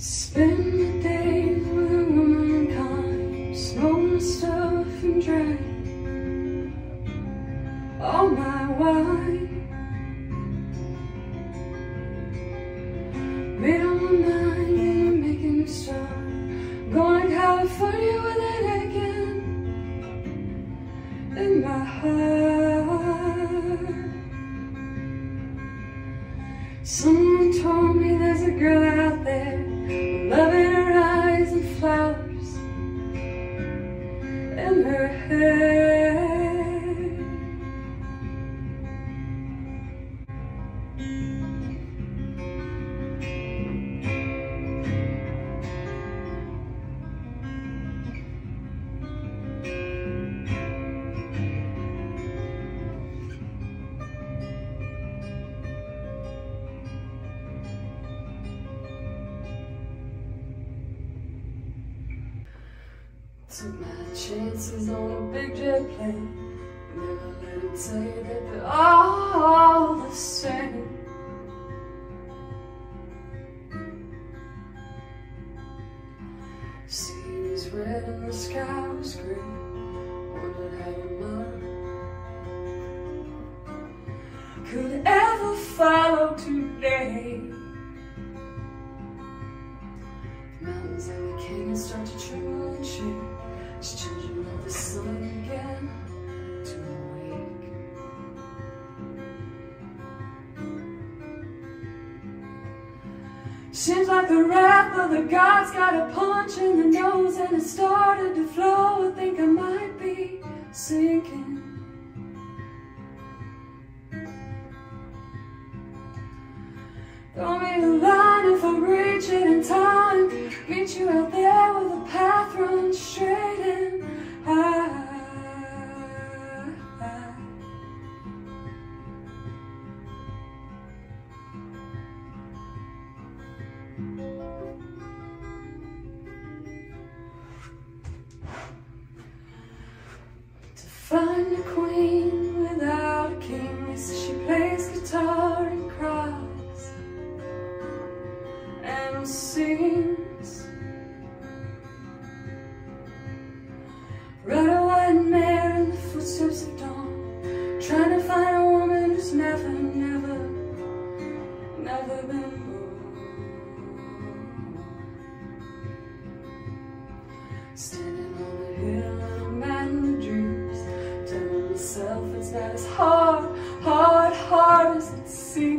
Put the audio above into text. Spend the days with a woman kind, stole my stuff and drank all my wine. Made up my mind and I'm making a start, going to California with an egg in my heart. Someone told me there's a girl out there, love in her eyes and flowers in her head. Took my chances on a big jet plane, never let them tell you that they're all the same. Seeing as red and the sky was green, wondered how your mind could ever follow today. The mountains and the canyons start to tremble and shake. It's changing like the sun again to awake. Seems like the wrath of the gods got a punch in the nose and it started to flow. I think I might be sinking. Throw me the line if I reach it in time, meet you out there with a path run straight and high. To find a queen without a king, so she plays guitar and cries and sings. Ride a white mare in the footsteps of dawn, trying to find a woman who's never, never, never been born. Standing on the hill and I'm mad in the dreams, telling myself it's not as hard as it seems.